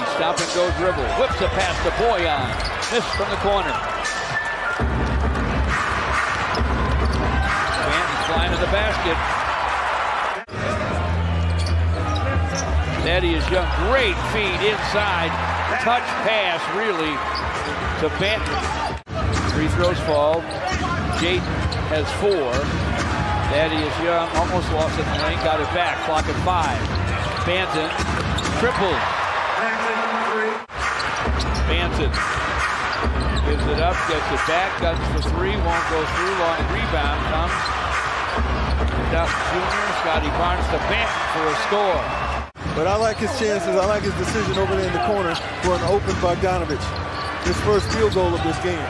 Ivey, stop and go dribble. Whips a pass to Bojan. Missed from the corner. Banton flying to the basket. Thaddeus Young, great feed inside. Touch pass, really, to Banton. Free throws fall. Jaden has four. Thaddeus Young almost lost it in the lane, got it back. Clock at 5. Banton, triple. Banton gives it up, gets it back, guns for three, won't go through, long rebound comes. Duff Jr., Scotty Barnes to Banton for a score. But I like his chances, I like his decision over there in the corner for an open Bogdanovich. His first field goal of this game.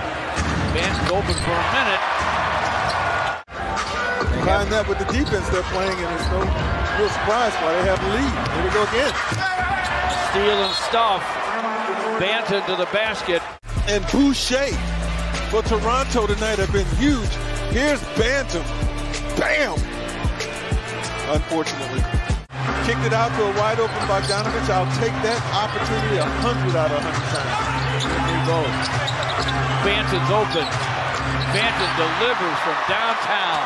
Banton's open for a minute. Combine that with the defense they're playing, and it's no real surprise why they have the lead. Here we go again. Stealing stuff. Banton to the basket. And Boucher for Toronto tonight have been huge. Here's Banton. Bam! Unfortunately. Kicked it out to a wide open Bogdanovich. I'll take that opportunity 100 out of 100 times. Here we go. Banton's open. Banton delivers from downtown.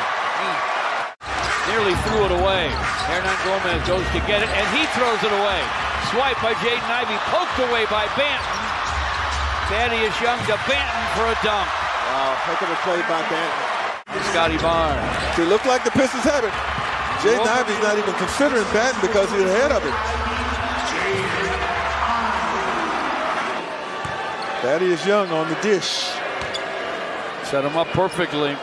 Nearly threw it away. Hernan Gomez goes to get it, and he throws it away. Swipe by Jaden Ivey, poked away by Banton. Thaddeus Young to Banton for a dunk. Wow, pick up a play by Banton. Scotty Barnes. He looked like the Pistons have it. Jaden Ivey's not even considering Banton because he's ahead of it. Thaddeus Young on the dish. Set him up perfectly.